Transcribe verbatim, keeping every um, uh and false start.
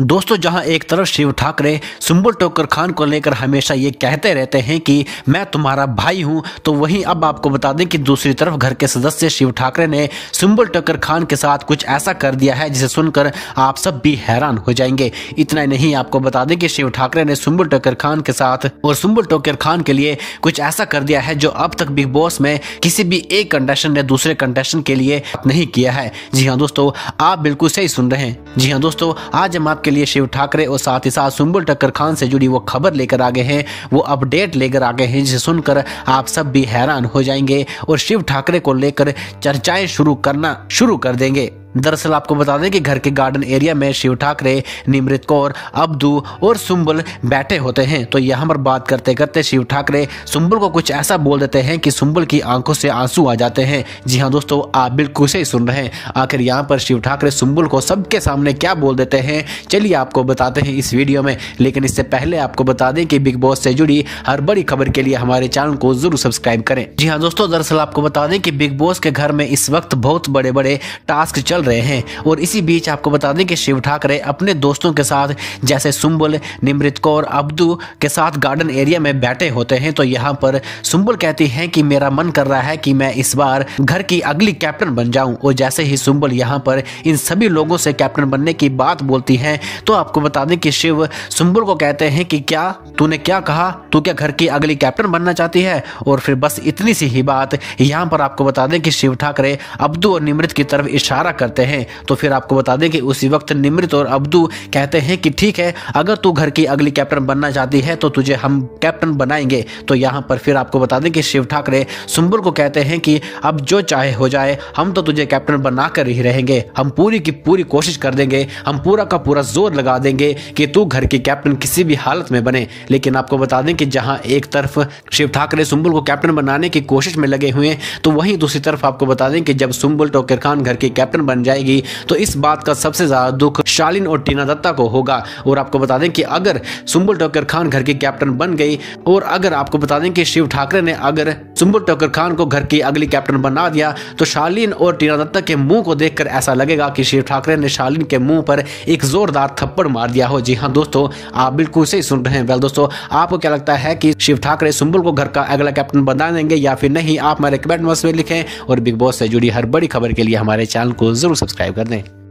दोस्तों जहां एक तरफ शिव ठाकरे सुम्बुल टोकर खान को लेकर हमेशा ये कहते रहते हैं कि मैं तुम्हारा भाई हूं, तो वहीं अब आपको बता दें कि दूसरी तरफ घर के सदस्य शिव ठाकरे ने सुम्बुल टोकर खान के साथ कुछ ऐसा कर दिया है जिसे सुनकर आप सब भी हैरान हो जाएंगे। इतना ही नहीं, आपको बता दें कि शिव ठाकरे ने सुम्बुल टोकर खान के साथ और सुम्बुल टोकर खान के लिए कुछ ऐसा कर दिया है जो अब तक बिग बॉस में किसी भी एक कंटेस्टेंट ने दूसरे कंटेस्टेंट के लिए नहीं किया है। जी हाँ दोस्तों, आप बिल्कुल सही सुन रहे हैं। जी हाँ दोस्तों, आज हम के लिए शिव ठाकरे और साथ ही साथ सुम्बुल टोकर खान से जुड़ी वो खबर लेकर आ गए हैं, वो अपडेट लेकर आ गए हैं जिसे सुनकर आप सब भी हैरान हो जाएंगे और शिव ठाकरे को लेकर चर्चाएं शुरू करना शुरू कर देंगे। दरअसल आपको बता दें कि घर के गार्डन एरिया में शिव ठाकरे, निमृत कौर, अब्दु और सुम्बुल बैठे होते हैं, तो यहाँ पर बात करते करते शिव ठाकरे सुम्बुल को कुछ ऐसा बोल देते हैं कि सुम्बुल की आंखों से आंसू आ जाते हैं। जी हाँ दोस्तों, आप बिल्कुल सही सुन रहे हैं। आखिर यहाँ पर शिव ठाकरे सुम्बुल को सबके सामने क्या बोल देते हैं, चलिए आपको बताते हैं इस वीडियो में। लेकिन इससे पहले आपको बता दें कि बिग बॉस से जुड़ी हर बड़ी खबर के लिए हमारे चैनल को जरूर सब्सक्राइब करें। जी हाँ दोस्तों, दरअसल आपको बता दें कि बिग बॉस के घर में इस वक्त बहुत बड़े बड़े टास्क चल रहे हैं और इसी बीच आपको बता दें कि शिव ठाकरे अपने दोस्तों के साथ जैसे सुम्बुल, निमृत कौर, अब्दु के साथ गार्डन एरिया में बैठे होते हैं, तो यहाँ पर सुम्बुल कहती हैं कि मेरा मन कर रहा है कि मैं इस बार घर की अगली कैप्टन बन जाऊं। और जैसे ही सुम्बुल यहाँ पर इन सभी लोगों से कैप्टन बनने की बात बोलती है, तो आपको बता दें कि शिव सुम्बुल को कहते हैं कि क्या तूने क्या कहा, तू क्या घर की अगली कैप्टन बनना चाहती है? और फिर बस इतनी सी ही बात। यहाँ पर आपको बता दें कि शिव ठाकरे अब्दु और निमृत की तरफ इशारा करते हैं, तो फिर आपको बता दें कि उसी वक्त निमृत और अब्दु कहते हैं कि ठीक है, अगर तू घर की अगली कैप्टन बनना चाहती है तो तुझे हम कैप्टन बनाएंगे। तो यहां पर फिर आपको बता दें कि शिव ठाकरे सुम्बुल को कहते हैं कि अब जो चाहे हो जाए, हम तो तुझे कैप्टन बनाकर ही रहेंगे, हम पूरी की पूरी कोशिश कर देंगे, हम पूरा का पूरा जोर लगा देंगे कि तू घर की कैप्टन किसी भी हालत में बने। लेकिन आपको बता दें कि जहां एक तरफ शिव ठाकरे सुम्बुल को कैप्टन बनाने की कोशिश में लगे हुए, तो वहीं दूसरी तरफ आपको बता दें कि जब सुम्बुल टोकर खान घर की कैप्टन बन जाएगी तो इस बात का सबसे ज्यादा दुख शालिन और टीना दत्ता को होगा। और आपको बता दें कि अगर सुम्बुल टोकर खान घर की कैप्टन बन गई और अगर आपको बता दें कि शिव ठाकरे ने अगर सुम्बुल टोकर खान को घर की अगली कैप्टन बना दिया, तो शालिन और टीना दत्ता के मुंह को देखकर ऐसा लगेगा कि शिव ठाकरे ने शालिन के मुंह पर एक जोरदार थप्पड़ मार दिया हो। जी हाँ दोस्तों, आप बिल्कुल सही सुन रहे हैं। वेल दोस्तों, आपको क्या लगता है कि शिव ठाकरे सुम्बुल को घर का अगला कैप्टन बना देंगे या फिर नहीं? आप हमारे कमेंट बॉक्स में लिखें और बिग बॉस से जुड़ी हर बड़ी खबर के लिए हमारे चैनल को जरूर सब्सक्राइब कर दें।